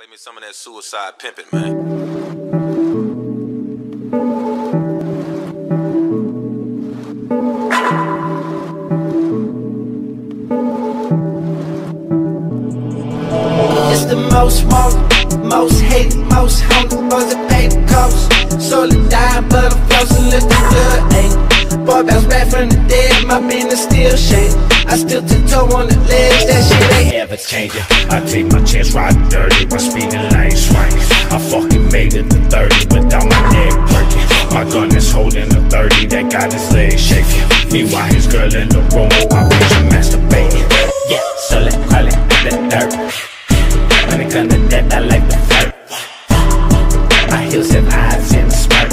Play me some of that Suicide Pimpin', man. It's the most wanted, most hated, most hungry, most that pay the cost. Slowly dying, but I'm flossing, looking good, ayy. Boy, bounce back from the dead, my business still shady. I still tiptoe on the ledge, that shit ain't ever changing. I take my chance riding dirty, my speeding lane swinging. I fucking made it to 30 without my neck perking. My gun is holding a 30, that got his legs shaking. Meanwhile, his girl in the room, I wish I'm masturbating. Yeah, so let's call it the dirt. When it comes to death, I like the flirt. My heels and eyes and a smirk.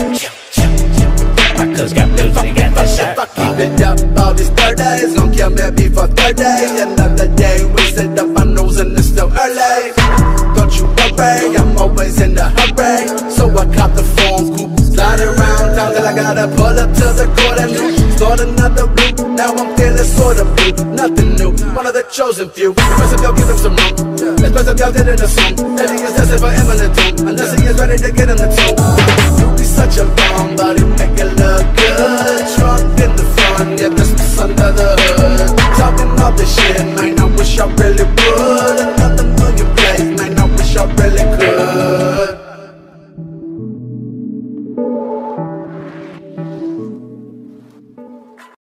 My cuz got bills, they got the shirt. If I keep it up, all this 30 is gonna kill me before 30. Another day wasted up, I'm losing, it's still early. Don't you worry, I'm always in a hurry. So I cop the phone, scoop, slide around town till I gotta pull up to the corner. Start another route, now I'm feeling sort of blue. Nothing new, one of the chosen few. First of y'all give him some room. It's best of y'all didn't assume that he is destined for imminent doom, unless he is ready to get in the tomb.